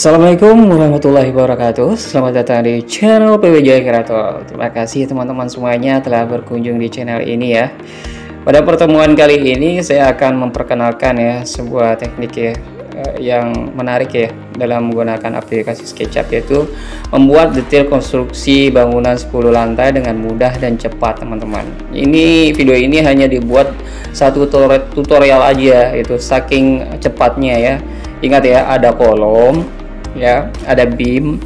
Assalamualaikum warahmatullahi wabarakatuh. Selamat datang di channel PWJ Kreator. Terima kasih teman-teman semuanya telah berkunjung di channel ini ya. Pada pertemuan kali ini saya akan memperkenalkan ya sebuah teknik ya yang menarik ya dalam menggunakan aplikasi SketchUp, yaitu membuat detail konstruksi bangunan 10 lantai dengan mudah dan cepat. Teman-teman, ini video ini hanya dibuat satu tutorial aja, itu saking cepatnya ya. Ingat ya, ada kolom ya, ada beam,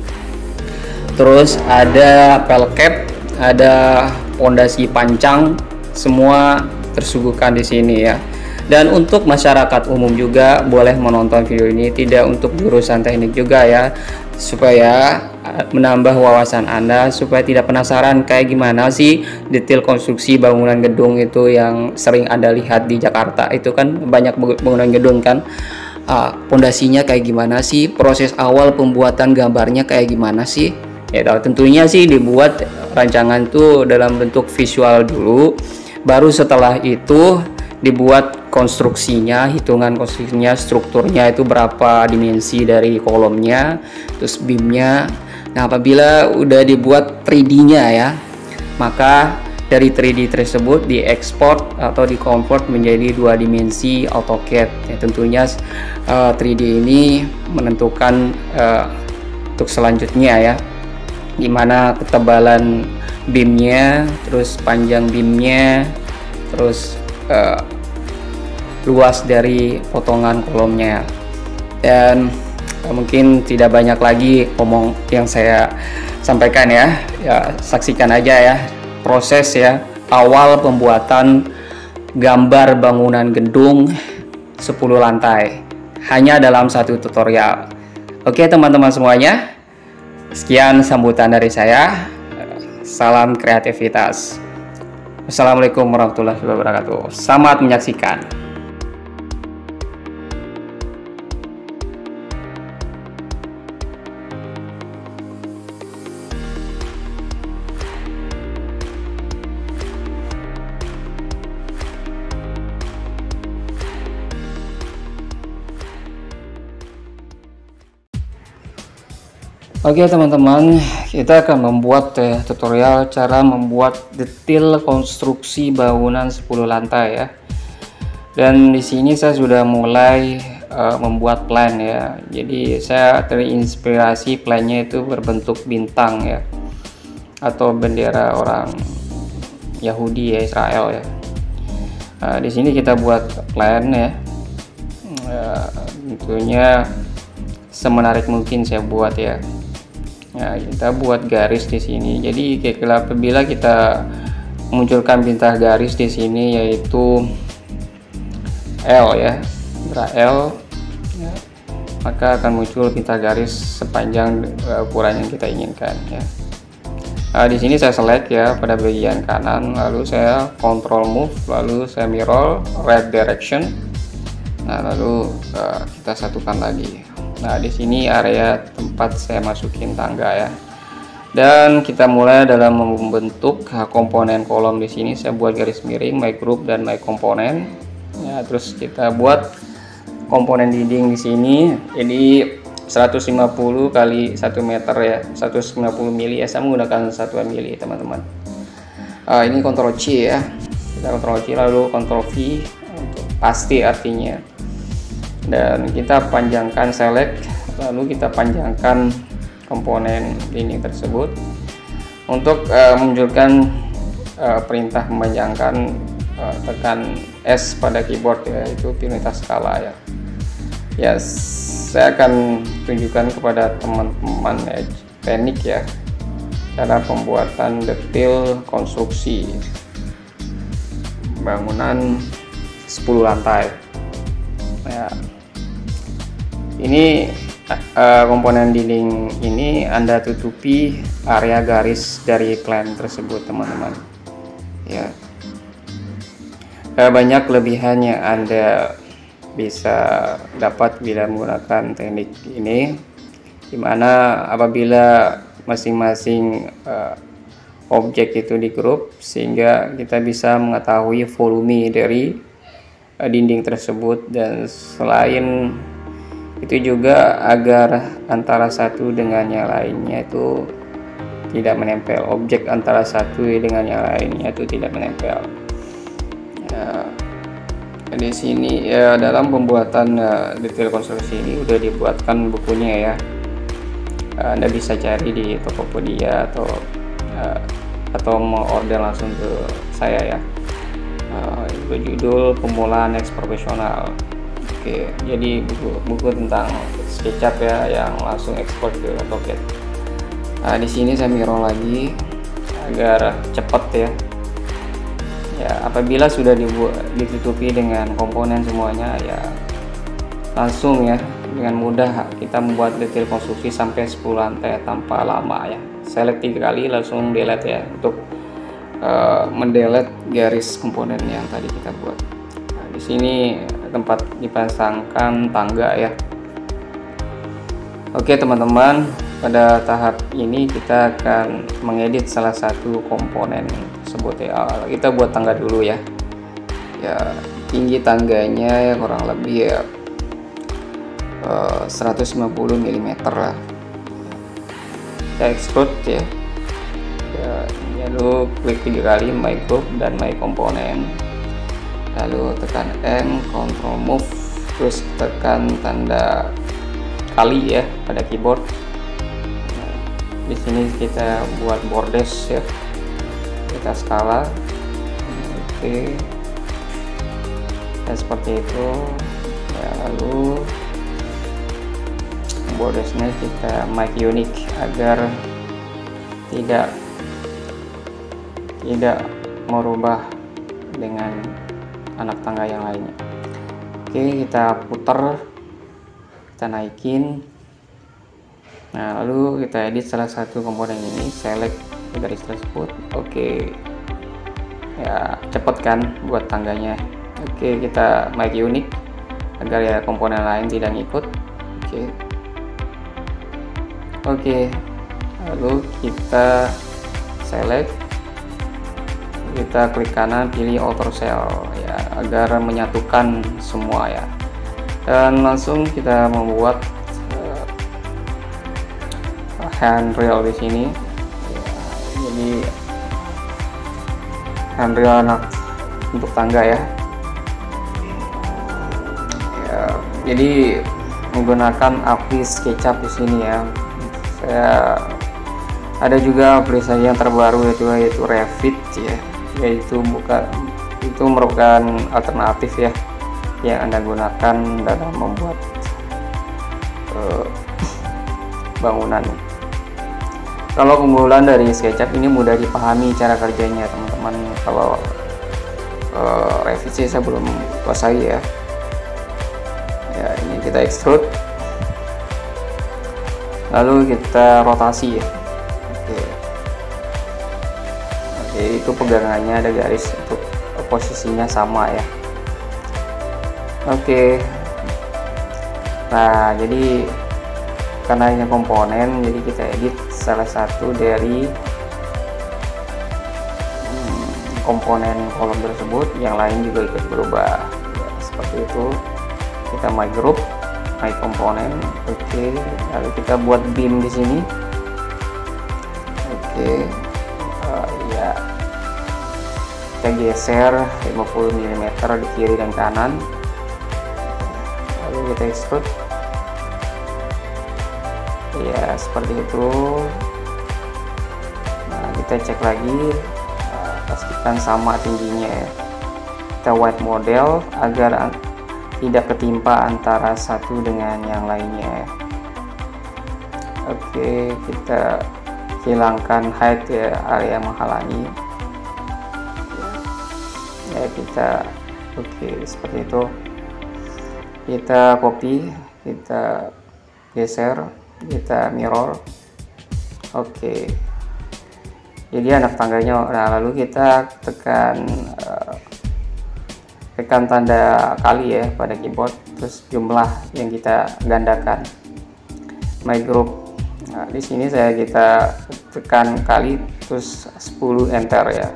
terus ada pelket, ada pondasi pancang, semua tersuguhkan di sini ya. Dan untuk masyarakat umum juga boleh menonton video ini, tidak untuk jurusan teknik juga ya, supaya menambah wawasan Anda, supaya tidak penasaran kayak gimana sih detail konstruksi bangunan gedung itu yang sering Anda lihat di Jakarta. Itu kan banyak bangunan gedung kan, pondasinya kayak gimana sih, proses awal pembuatan gambarnya kayak gimana sih ya. Tentunya sih dibuat rancangan tuh dalam bentuk visual dulu, baru setelah itu dibuat konstruksinya, hitungan konstruksinya, strukturnya itu berapa dimensi dari kolomnya, terus beamnya. Nah, apabila udah dibuat 3D-nya ya, maka dari 3D tersebut diekspor atau dikonvert menjadi 2 dimensi AutoCAD. Ya, tentunya 3D ini menentukan untuk selanjutnya ya, gimana ketebalan beamnya, terus panjang beamnya, terus luas dari potongan kolomnya. Dan mungkin tidak banyak lagi omong yang saya sampaikan ya. Saksikan aja ya proses ya awal pembuatan gambar bangunan gedung 10 lantai hanya dalam satu tutorial. Oke teman-teman semuanya, sekian sambutan dari saya. Salam kreativitas. Assalamualaikum warahmatullahi wabarakatuh. Selamat menyaksikan. Oke teman-teman, kita akan membuat tutorial cara membuat detail konstruksi bangunan 10 lantai ya. Dan di sini saya sudah mulai membuat plan ya. Jadi saya terinspirasi plannya itu berbentuk bintang ya, atau bendera orang Yahudi ya, Israel ya. Di sini kita buat plan ya. Tentunya semenarik mungkin saya buat ya. Nah, kita buat garis di sini. Jadi apabila kita munculkan bintang garis di sini, yaitu L ya, bintang L, maka akan muncul bintang garis sepanjang ukuran yang kita inginkan ya. Nah, di sini saya select ya pada bagian kanan, lalu saya control move, lalu saya mirror right direction. Nah, lalu kita satukan lagi. Nah, di sini area tempat saya masukin tangga ya. Dan kita mulai dalam membentuk komponen kolom. Di sini saya buat garis miring, my group dan my komponen. Ya, terus kita buat komponen dinding di sini. Jadi 150 kali 1 meter ya, 150 mili ya. Saya menggunakan satuan mili, teman-teman. Ini Ctrl C ya. Kita Ctrl C lalu Ctrl V untuk pasti artinya. Dan kita panjangkan select, lalu kita panjangkan komponen ini tersebut untuk munculkan perintah memanjangkan, tekan S pada keyboard ya, itu prioritas skala ya. Ya, saya akan tunjukkan kepada teman-teman teknik ya cara pembuatan detail konstruksi bangunan 10 lantai ya. Ini komponen dinding ini Anda tutupi area garis dari plan tersebut, teman-teman ya. Banyak kelebihannya Anda bisa dapat bila menggunakan teknik ini, dimana apabila masing-masing objek itu di grup, sehingga kita bisa mengetahui volume dari dinding tersebut. Dan selain Itu juga agar antara satu dengan yang lainnya itu tidak menempel, objek antara satu dengan yang lainnya itu tidak menempel. Di sini ya, dalam pembuatan detail konstruksi ini udah dibuatkan bukunya ya. Anda bisa cari di Tokopedia atau mau order langsung ke saya ya. Berjudul Pemula Next Profesional. Oke, jadi buku tentang SketchUp ya yang langsung ekspor ke AutoCAD. Di sini saya mirror lagi agar cepat ya. Ya, apabila sudah ditutupi dengan komponen semuanya ya, langsung ya dengan mudah kita membuat detail konstruksi sampai 10 lantai tanpa lama ya. Select 3 kali langsung delete ya, untuk mendelete garis komponen yang tadi kita buat. Nah, di sini tempat dipasangkan tangga ya. Oke teman-teman, pada tahap ini kita akan mengedit salah satu komponen tersebut ya. Kita buat tangga dulu ya. Ya, tinggi tangganya ya kurang lebih ya 150 mm lah. Kita export ya. Lalu klik 3 kali my group dan my komponen. Lalu tekan M, Ctrl move, terus tekan tanda kali ya pada keyboard. Di sini kita buat bordes ya, kita skala, oke, dan seperti itu. Lalu bordesnya kita make unique agar tidak merubah dengan anak tangga yang lainnya. Oke, kita putar, kita naikin. Nah, lalu kita edit salah satu komponen ini, select garis tersebut. Oke. Ya, cepet kan buat tangganya. Oke, kita make unique agar ya komponen lain tidak ngikut. Oke. Oke. Lalu kita select, kita klik kanan, pilih outer cell ya agar menyatukan semua ya. Dan langsung kita membuat handrail di sini ya, jadi handrail anak untuk tangga ya. Ya, jadi menggunakan API SketchUp di sini ya. Saya ada juga aplikasi yang terbaru yaitu Revit ya, itu merupakan alternatif ya yang Anda gunakan dalam membuat bangunan. Kalau keunggulan dari SketchUp ini mudah dipahami cara kerjanya teman-teman. Kalau revisi saya belum kuasai ya. Ya, ini kita extrude, lalu kita rotasi ya. Oke, itu pegangannya ada garis untuk posisinya sama ya. Oke, nah jadi karena ini komponen, jadi kita edit salah satu dari komponen kolom tersebut, yang lain juga ikut berubah ya, seperti itu. Kita my group, my komponen. Oke, lalu kita buat beam di sini. Oke, ya kita geser 50 mm di kiri dan kanan, lalu kita extrude. Ya, seperti itu. Nah, kita cek lagi, pastikan sama tingginya ya. Kita white model agar tidak ketimpa antara satu dengan yang lainnya. Oke, kita hilangkan height ya, area menghalangi ya, kita oke, seperti itu. Kita copy, kita geser, kita mirror. Oke, jadi anak tangganya. Nah, lalu kita tekan tanda kali ya pada keyboard, terus jumlah yang kita gandakan my group. Nah, di sini kita tekan kali terus 10 enter ya.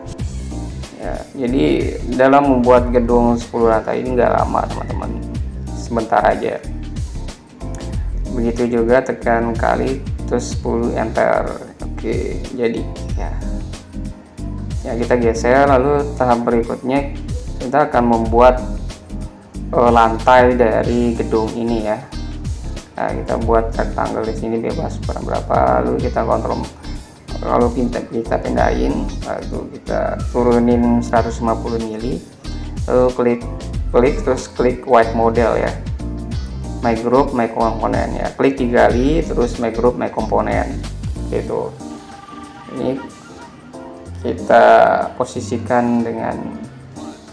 Ya, jadi dalam membuat gedung 10 lantai ini nggak lama teman-teman, sebentar aja. begitu juga tekan kali terus 10 enter. Oke, jadi ya kita geser. Lalu tahap berikutnya kita akan membuat lantai dari gedung ini ya. Nah, kita buat rectangle di sini bebas berapa, lalu kita kontrol, lalu kita pindahin, lalu kita turunin 150 mili, lalu klik terus klik white model ya, my group my komponen ya, klik digali terus my group my komponen gitu. Ini kita posisikan dengan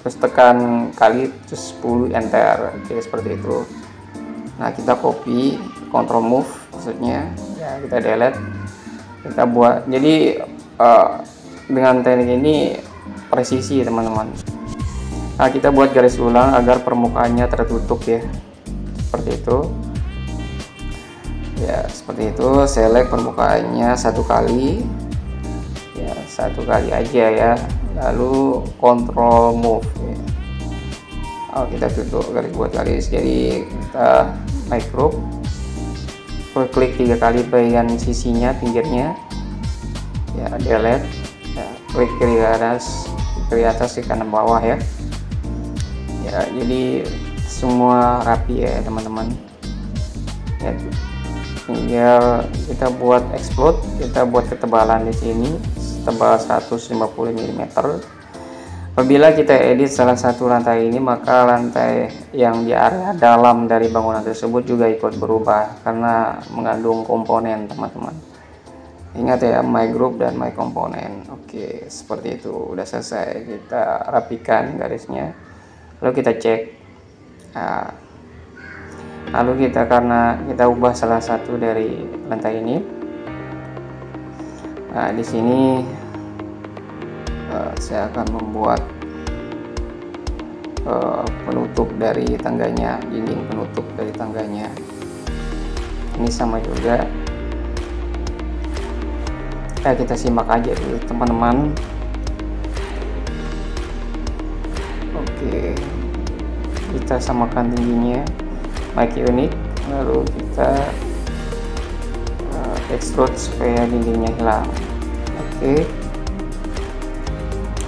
terus tekan kali terus 10 enter. Oke, seperti itu. Nah, kita copy, control move maksudnya ya, kita delete, kita buat. Jadi dengan teknik ini presisi teman-teman. Nah, kita buat garis ulang agar permukaannya tertutup ya, seperti itu ya, seperti itu. Select permukaannya satu kali ya, satu kali aja ya, lalu control move ya. Oh, kita tutup garis, buat garis. Jadi kita my group, klik 3 kali bagian sisinya, pinggirnya ya, delete ya, klik kiri atas ke kanan bawah ya. Ya, jadi semua rapi ya teman-teman ya. Tinggal kita buat explode, kita buat ketebalan di sini tebal 150 mm. Apabila kita edit salah satu lantai ini, maka lantai yang di area dalam dari bangunan tersebut juga ikut berubah karena mengandung komponen teman-teman. Ingat ya, my group dan my komponen. Oke, seperti itu. Udah selesai, kita rapikan garisnya, lalu kita cek. Nah, lalu kita, karena kita ubah salah satu dari lantai ini, nah di sini saya akan membuat penutup dari tangganya, dinding penutup dari tangganya. Ini sama juga. Kita simak aja dulu teman-teman. Oke, kita samakan tingginya, make unik, lalu kita extrude supaya dindingnya hilang. Oke.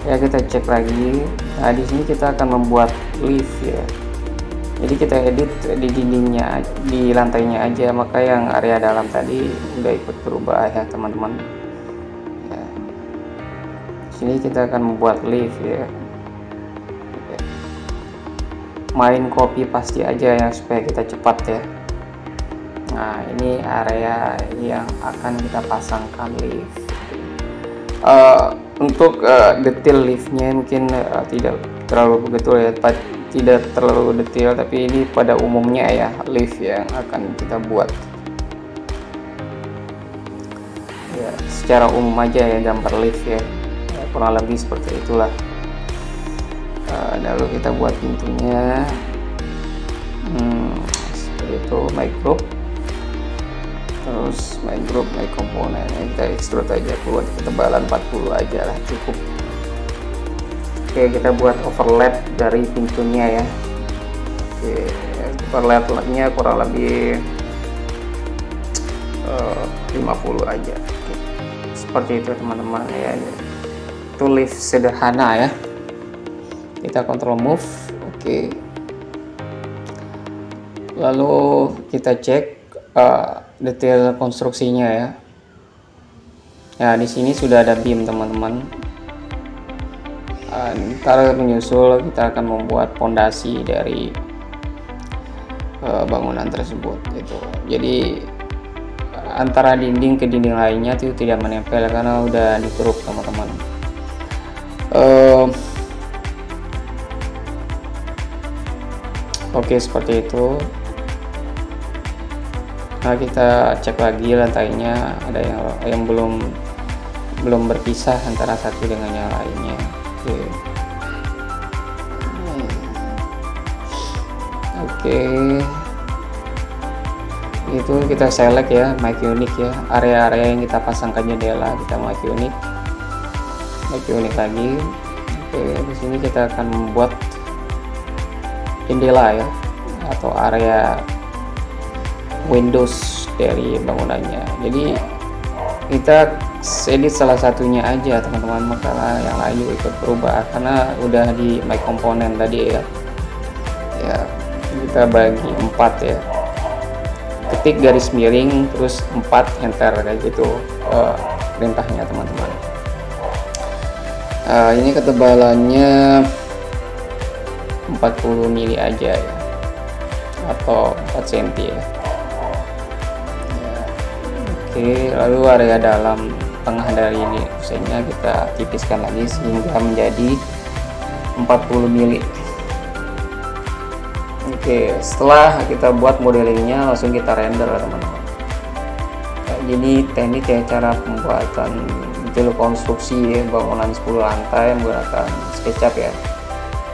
Ya, kita cek lagi. Nah, di sini kita akan membuat lift ya. Jadi kita edit di dindingnya, di lantainya aja, maka yang area dalam tadi udah ikut berubah ya teman-teman ya. Di sini kita akan membuat lift ya. Main copy pasti aja ya, supaya kita cepat ya. Nah, ini area yang akan kita pasangkan lift. Untuk detail liftnya mungkin tidak terlalu begitu ya, tidak terlalu detail, tapi ini pada umumnya ya lift yang akan kita buat ya, secara umum aja ya gambar lift ya, kurang lebih seperti itulah. Lalu kita buat pintunya seperti itu, my group terus my group my komponen. Kita extrude aja, buat ketebalan 40 aja lah, cukup. Oke, kita buat overlap dari pintunya ya. Oke, overlapnya kurang lebih 50 aja. Oke, seperti itu teman-teman ya. Itu lift sederhana ya. Kita kontrol move. Oke, lalu kita cek detail konstruksinya ya. Nah, di sini sudah ada beam teman-teman. Ntar menyusul kita akan membuat fondasi dari bangunan tersebut gitu. Jadi antara dinding ke dinding lainnya itu tidak menempel karena udah dikeruk teman-teman. Oke, seperti itu. Nah, kita cek lagi lantainya, ada yang belum berpisah antara satu dengan yang lainnya. Oke. Itu kita select ya, make unique ya, area-area yang kita pasangkan jendela kita make unique lagi. Oke, di sini kita akan membuat jendela ya, atau area windows dari bangunannya. Jadi kita edit salah satunya aja teman-teman, maka yang lain juga ikut berubah karena udah di my component tadi ya. Ya kita bagi 4 ya, ketik garis miring terus 4 enter kayak gitu perintahnya teman-teman. Ini ketebalannya 40 mili aja ya, atau 4 cm ya. Oke, lalu area dalam tengah dari ini desainnya kita tipiskan lagi sehingga menjadi 40 mili. Oke, setelah kita buat modelingnya langsung kita render teman-teman. Nah, ini teknik ya, cara pembuatan detail konstruksi ya, bangunan 10 lantai menggunakan SketchUp ya,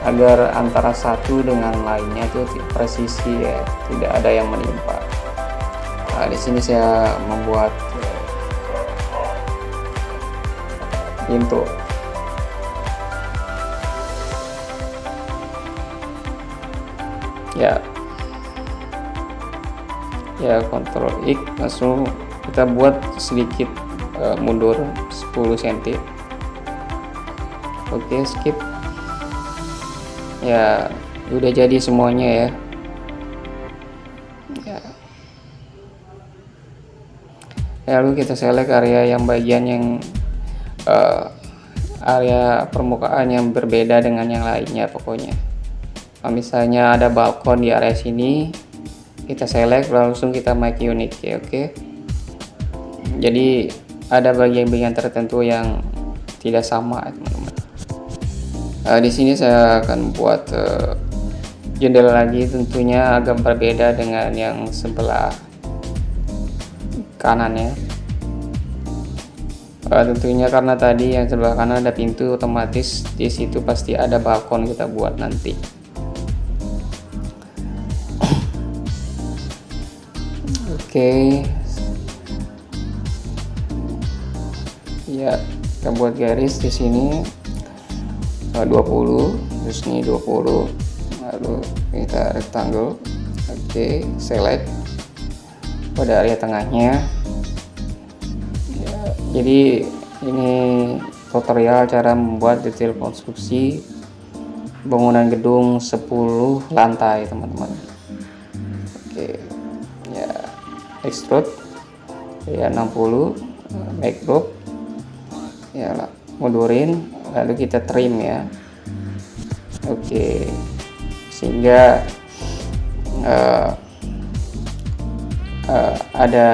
agar antara satu dengan lainnya itu presisi ya, tidak ada yang menimpa. Nah, di sini saya membuat pintu. Ya Ctrl X langsung kita buat sedikit mundur 10 cm. Oke, skip. Ya udah jadi semuanya ya. Lalu kita select area yang bagian yang area permukaan yang berbeda dengan yang lainnya pokoknya. Nah, misalnya ada balkon di area sini, kita select langsung kita make unit ya. Oke, jadi ada bagian-bagian tertentu yang tidak sama teman-teman. Di sini saya akan buat jendela lagi, tentunya agak berbeda dengan yang sebelah kanannya. Tentunya karena tadi yang sebelah kanan ada pintu, otomatis di situ pasti ada balkon kita buat nanti. Oke. Ya, kita buat garis di sini 20, terus ini 20, lalu kita rectangle. Oke, select pada area tengahnya. Ya, jadi ini tutorial cara membuat detail konstruksi bangunan gedung 10 lantai teman-teman. Oke. Ya, extrude ya 60, backdrop ya mundurin, lalu kita trim ya. Oke, sehingga ada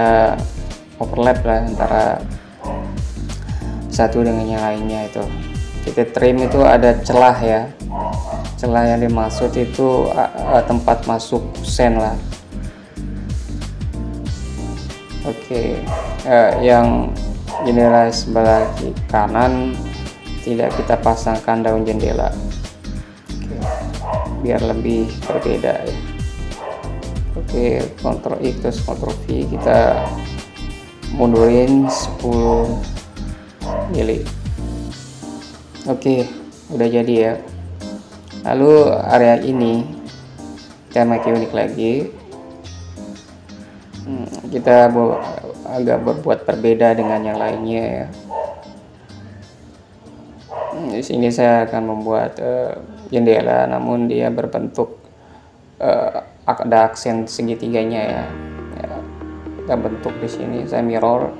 overlap lah antara satu dengan yang lainnya. Itu kita trim itu ada celah ya, celah yang dimaksud itu tempat masuk kusen lah. Oke, yang jendela sebelah kanan tidak kita pasangkan daun jendela. Oke, biar lebih berbeda ya. Oke, Ctrl X terus Ctrl V, kita mundurin 10 mili. Oke, udah jadi ya. Lalu area ini kita make unik lagi. Kita agak berbuat berbeda dengan yang lainnya ya. Di sini saya akan membuat jendela, namun dia berbentuk ada aksen segitiganya ya. Ya, kita bentuk di sini, saya mirror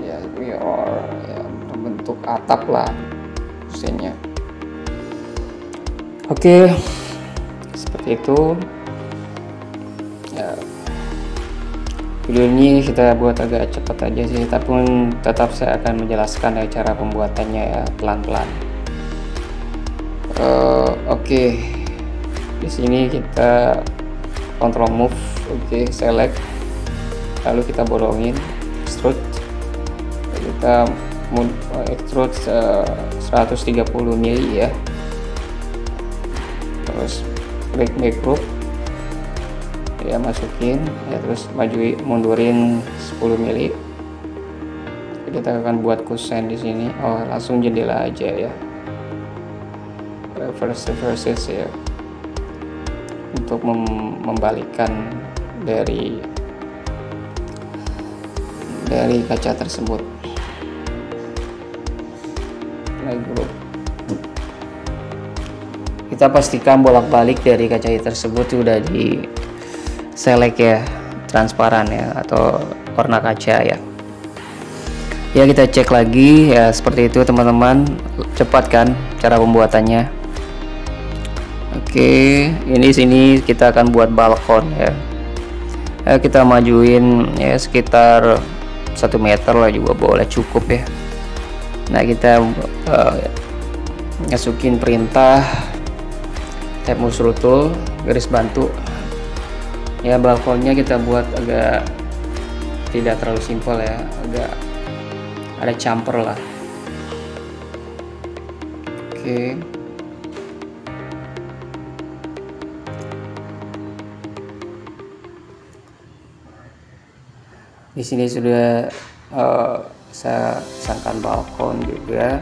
ya, bentuk atap lah aksennya. Oke, seperti itu ya. Video ini kita buat agak cepat aja sih, tapi tetap saya akan menjelaskan ya, cara pembuatannya ya, pelan-pelan. Oke. Di sini kita Ctrl move. Oke, select, lalu kita bolongin, extrude, kita extrude 130 mili ya, terus break group ya, masukin ya, terus maju mundurin 10 mili. Kita akan buat kusen di sini. Oh, langsung jendela aja ya, reverse ya, untuk membalikkan dari kaca tersebut. Lightroom. Kita pastikan bolak-balik dari kaca tersebut sudah di select ya, transparan ya, atau warna kaca ya. Ya, kita cek lagi ya, seperti itu teman-teman. Cepat kan cara pembuatannya. Oke, ini sini kita akan buat balkon ya. Ya, kita majuin ya sekitar 1 meter lah, juga boleh, cukup ya. Nah, kita masukin perintah tab musul tool garis bantu. Ya, balkonnya kita buat agak tidak terlalu simpel ya, agak ada campur lah. Oke. Di sini sudah saya sangkan balkon juga.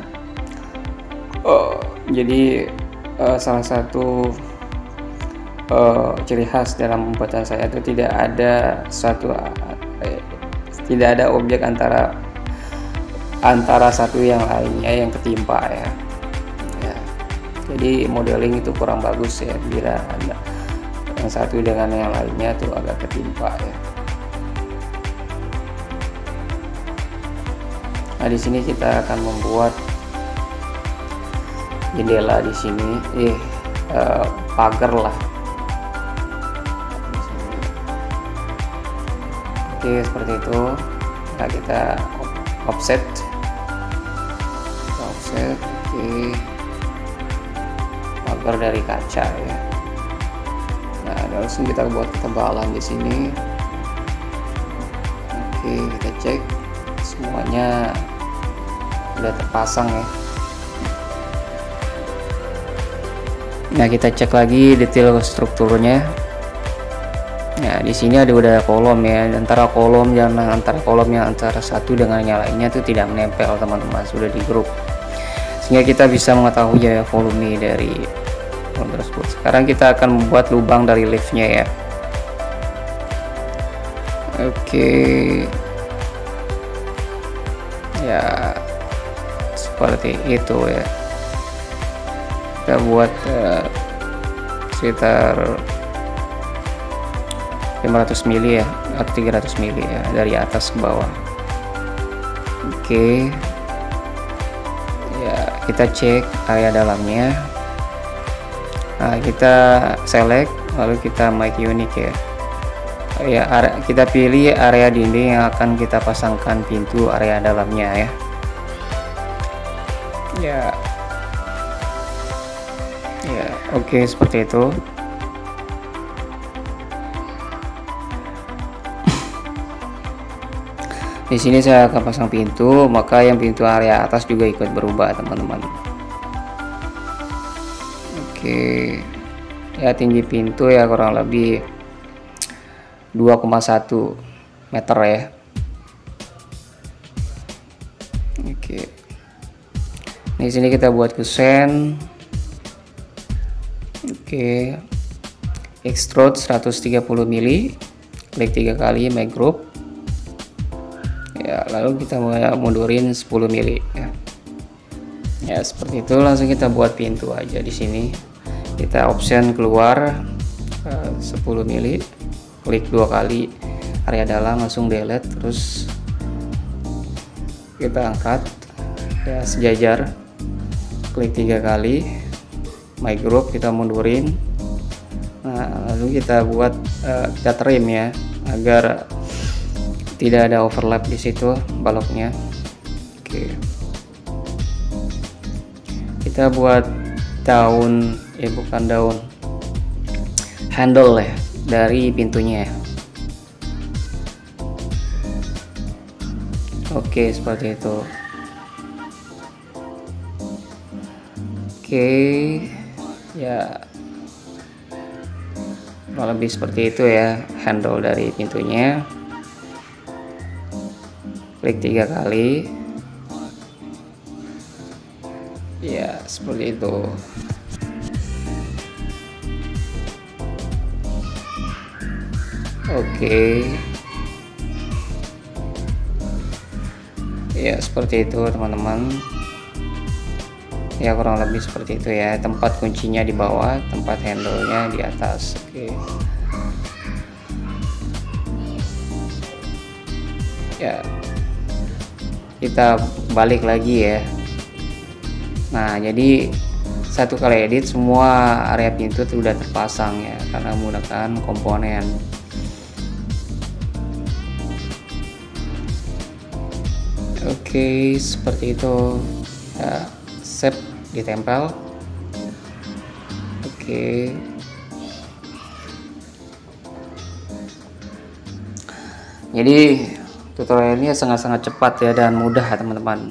Jadi salah satu ciri khas dalam pembuatan saya itu tidak ada objek antara satu yang lainnya yang ketimpa ya. Ya, jadi modeling itu kurang bagus ya bila ada yang satu dengan yang lainnya tuh agak ketimpa ya. Nah, di sini kita akan membuat jendela di sini, pagar lah. Oke, seperti itu. Nah, kita offset, oke, pagar dari kaca ya. Nah, langsung kita buat ketebalan di sini. Oke, kita cek semuanya udah terpasang ya. Nah, kita cek lagi detail strukturnya. Nah, di sini udah ada kolom ya, antara kolom yang antara satu dengan yang lainnya itu tidak menempel teman-teman, sudah di grup, sehingga kita bisa mengetahui ya volume dari kolom tersebut. Sekarang kita akan membuat lubang dari liftnya ya. Oke ya, seperti itu ya. Kita buat sekitar 500 mili ya, atau 300 mili ya, dari atas ke bawah. Oke. Ya, kita cek area dalamnya. Nah, kita select lalu kita make unique ya. Ya, kita pilih area dinding yang akan kita pasangkan pintu area dalamnya ya. Ya. Ya, oke, seperti itu. Di sini saya akan pasang pintu, maka yang pintu area atas juga ikut berubah teman-teman. Oke ya, tinggi pintu ya kurang lebih 2,1 meter ya. Oke, di sini kita buat kusen. Oke, extrude 130 mili, klik 3 kali, make group. Ya, lalu kita mundurin 10 mili ya. Ya, seperti itu. Langsung kita buat pintu aja. Di sini kita option keluar 10 mili, klik 2 kali area dalam, langsung delete, terus kita angkat ya sejajar, klik 3 kali, my group, kita mundurin. Nah, lalu kita buat kita trim ya agar tidak ada overlap di situ baloknya. Oke, kita buat daun ya, bukan daun, handle ya dari pintunya. Oke, seperti itu. Oke ya, lebih seperti itu ya handle dari pintunya. Klik 3 kali ya, seperti itu. Oke. Ya, seperti itu teman-teman. Ya, kurang lebih seperti itu ya. Tempat kuncinya di bawah, tempat handle-nya di atas. Oke. Ya, kita balik lagi ya. Nah, jadi satu kali edit semua area pintu sudah terpasang ya, karena menggunakan komponen. Oke, seperti itu ya, set ditempel. Oke, jadi tutorial ini sangat-sangat cepat ya dan mudah teman-teman,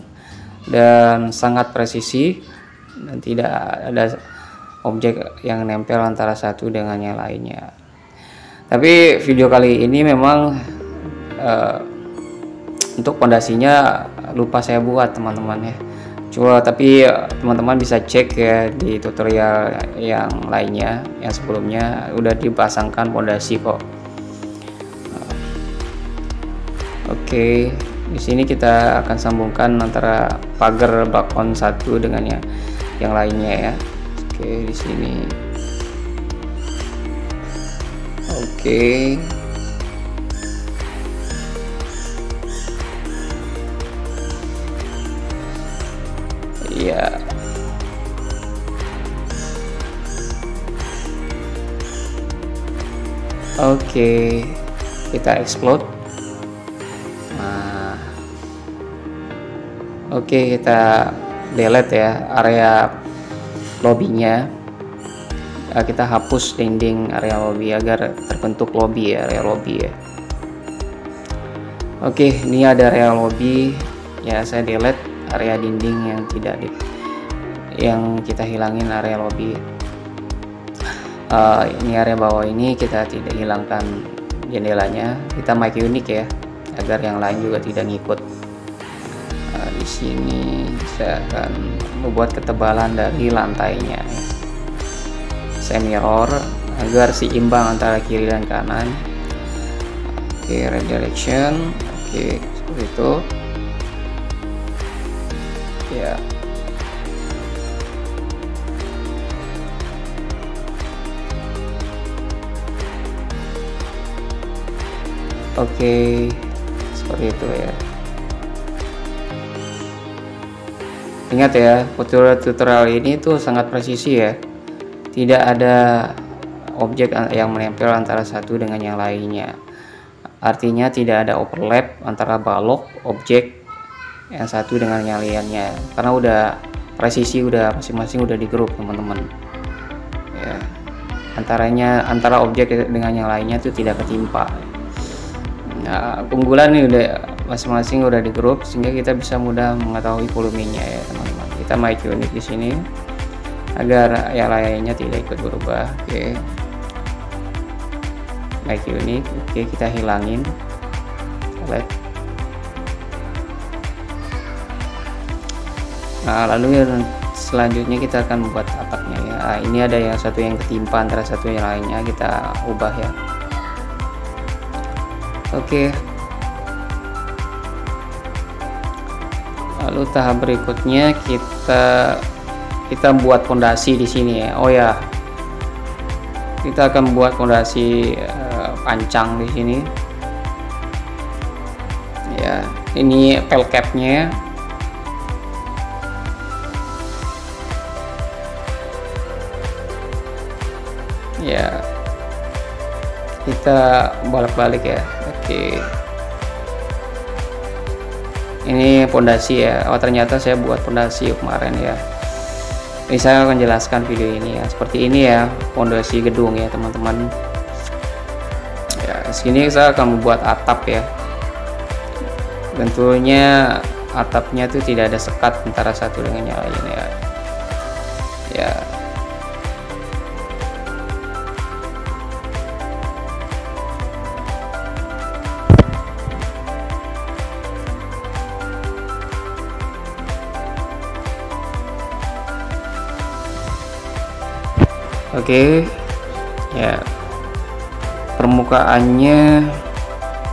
dan sangat presisi dan tidak ada objek yang nempel antara satu dengan yang lainnya. Tapi video kali ini memang untuk pondasinya lupa saya buat teman-teman ya. Coba tapi teman-teman bisa cek ya di tutorial yang lainnya yang sebelumnya udah dipasangkan pondasi kok. Oke, di sini kita akan sambungkan antara pagar balkon satu dengan yang lainnya ya. Oke, di sini. Oke. Iya. Oke, kita explode. Nah. Oke, kita delete ya area lobbynya. Kita hapus dinding area lobby agar terbentuk lobby ya, area lobby ya. Oke, ini ada area lobby ya, saya delete area dinding yang tidak di, yang kita hilangin area lobby. Ini area bawah ini kita tidak hilangkan jendelanya, kita make unik ya agar yang lain juga tidak ngikut. Di sini saya akan membuat ketebalan dari lantainya. Saya mirror agar seimbang antara kiri dan kanan. Oke, redirection. Oke, seperti itu. Ya. Oke, seperti itu ya. Ingat ya, tutorial ini tuh sangat presisi ya, tidak ada objek yang menempel antara satu dengan yang lainnya, artinya tidak ada overlap antara balok objek yang satu dengan yang lainnya, karena udah presisi, udah masing-masing udah di grup teman-teman ya, antara objek dengan yang lainnya itu tidak ketimpa. Nah, keunggulan ini udah masing-masing udah di grup sehingga kita bisa mudah mengetahui volumenya ya teman-teman. Kita make unit di sini agar yang lainnya tidak ikut berubah. Oke, make unit. Oke, kita hilangin select. Nah, lalu yang selanjutnya kita akan membuat atapnya ya. Nah, ini ada yang satu yang ketimpa antara satu yang lainnya, kita ubah ya. Oke, lalu tahap berikutnya kita buat fondasi di sini ya. Oh ya, kita akan buat fondasi pancang di sini ya. Ini pel capnya. Ya, kita balik-balik ya. Oke, ini pondasi ya. Oh, ternyata saya buat pondasi kemarin ya. Ini saya akan jelaskan video ini ya. Seperti ini ya pondasi gedung ya teman-teman ya. Sini saya akan membuat atap ya. Tentunya atapnya itu tidak ada sekat antara satu dengan yang lain ya. Ya, oke, ya, permukaannya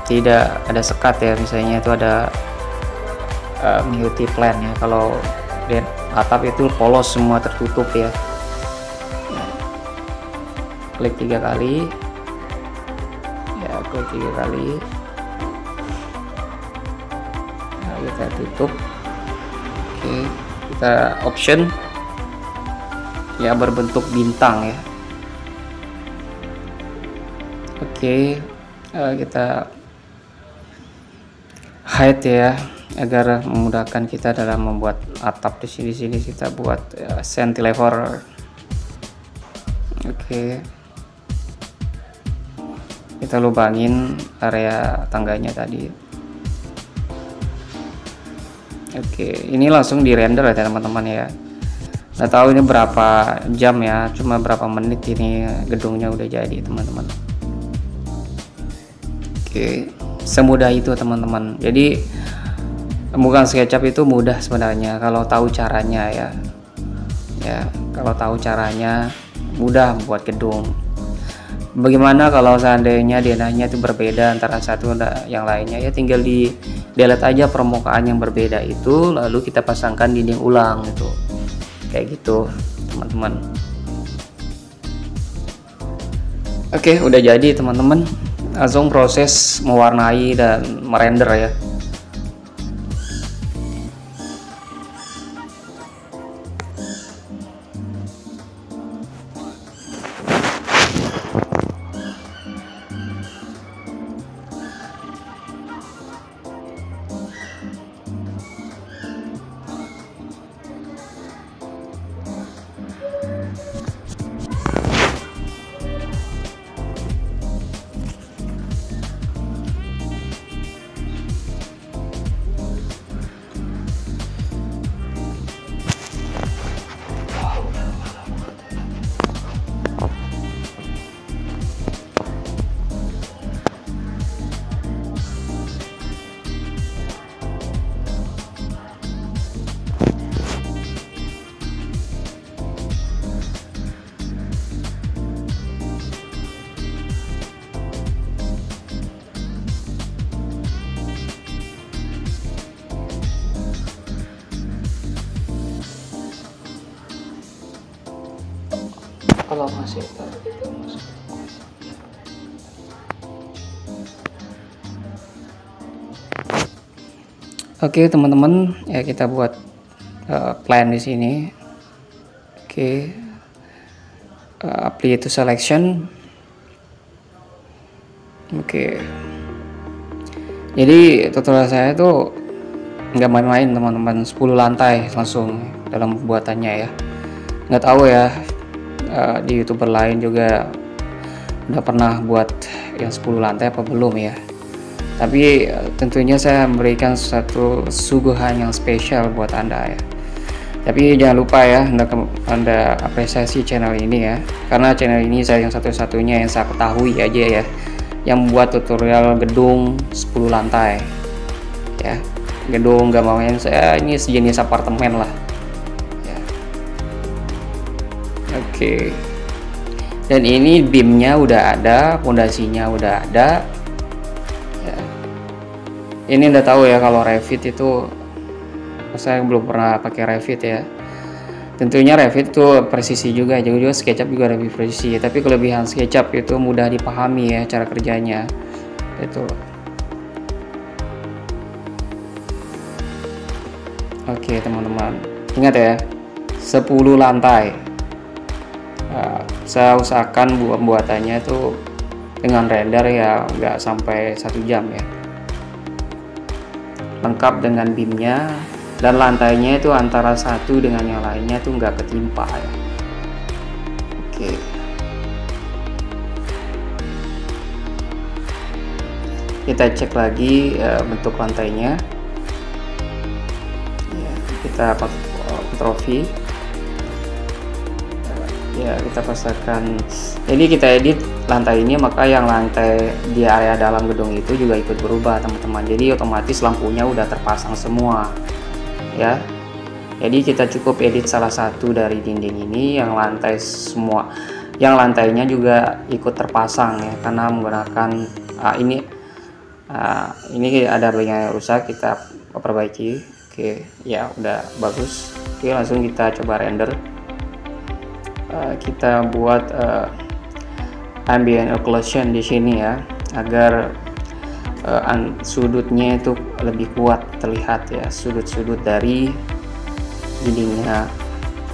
tidak ada sekat ya, misalnya itu ada mengikuti plan ya. Kalau dan atap itu polos semua tertutup ya. Nah, klik 3 kali ya, klik 3 kali. Nah, kita tutup. Oke, kita option ya, berbentuk bintang ya. Oke, kita hide ya, agar memudahkan kita dalam membuat atap. Di sini kita buat cantilever. Oke, kita lubangin area tangganya tadi. Oke, ini langsung di render ya teman-teman ya. Nggak tahu ini berapa jam ya, cuma berapa menit ini gedungnya udah jadi teman-teman. Oke, semudah itu teman-teman. Jadi bukan SketchUp itu mudah sebenarnya kalau tahu caranya ya. Ya, kalau tahu caranya mudah membuat gedung. Bagaimana kalau seandainya denahnya itu berbeda antara satu dan yang lainnya ya, tinggal di delete aja permukaan yang berbeda itu, lalu kita pasangkan dinding ulang gitu. Kayak gitu, teman-teman. Oke, udah jadi teman-teman. Langsung proses mewarnai dan merender ya. Kalau masih taruh itu masuk. Oke, teman-teman, ya kita buat plan di sini. Oke. Apply to selection. Oke. Jadi tutorial saya itu nggak main-main, teman-teman. 10 lantai langsung dalam pembuatannya ya. Nggak tahu ya, di youtuber lain juga udah pernah buat yang 10 lantai apa belum ya, tapi tentunya saya memberikan satu suguhan yang spesial buat Anda ya. Tapi jangan lupa ya, anda apresiasi channel ini ya, karena channel ini saya yang satu-satunya yang saya ketahui aja ya yang membuat tutorial gedung 10 lantai ya. Gedung gak maunya saya ini sejenis apartemen lah. Oke, dan ini beamnya udah ada, pondasinya udah ada ya. Ini udah tahu ya kalau Revit itu, saya belum pernah pakai Revit ya. Tentunya Revit itu presisi juga, juga SketchUp juga lebih presisi, tapi kelebihan SketchUp itu mudah dipahami ya cara kerjanya itu. Oke teman-teman, ingat ya 10 lantai. Saya usahakan pembuatannya itu dengan render ya nggak sampai 1 jam ya, lengkap dengan beamnya, dan lantainya itu antara satu dengan yang lainnya tuh nggak ketimpa ya. Oke, kita cek lagi bentuk lantainya ya, kita pakai Ctrl V ya, kita pasangkan. Jadi kita edit lantai ini, maka yang lantai di area dalam gedung itu juga ikut berubah teman-teman. Jadi otomatis lampunya udah terpasang semua ya. Jadi kita cukup edit salah satu dari dinding ini, yang lantai semua yang lantainya juga ikut terpasang ya, karena menggunakan ini ada bagian yang rusak, kita perbaiki. Oke, ya udah bagus. Oke, langsung kita coba render. Kita buat ambient occlusion di sini ya, agar sudutnya itu lebih kuat terlihat ya, sudut-sudut dari dindingnya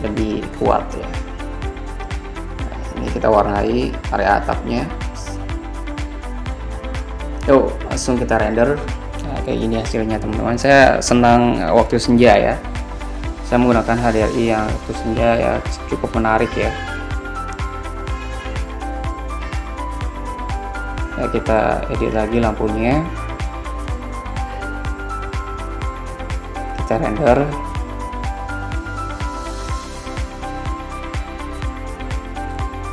lebih kuat ya. Nah, ini kita warnai area atapnya. Yuk, langsung kita render. Nah, kayak gini hasilnya teman-teman. Saya senang waktu senja ya, saya menggunakan HDRI yang waktu senja ya, cukup menarik ya. Ya, kita edit lagi lampunya, kita render.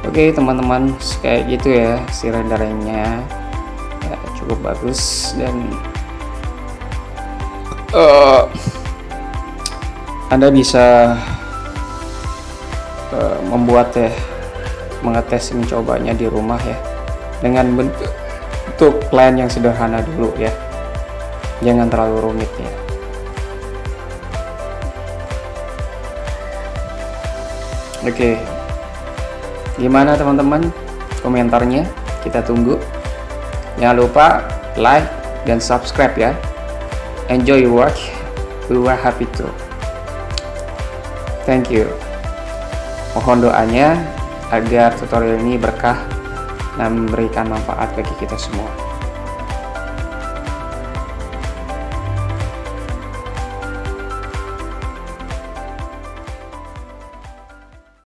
Oke teman-teman, kayak gitu ya si renderingnya ya, cukup bagus. Dan Anda bisa membuat ya, mengetes mencobanya di rumah ya, dengan bentuk plan yang sederhana dulu ya, jangan terlalu rumit ya. Oke, gimana teman-teman komentarnya? Kita tunggu. Jangan lupa like dan subscribe ya. Enjoy your work, we were happy too. Thank you. Mohon doanya agar tutorial ini berkah dan memberikan manfaat bagi kita semua.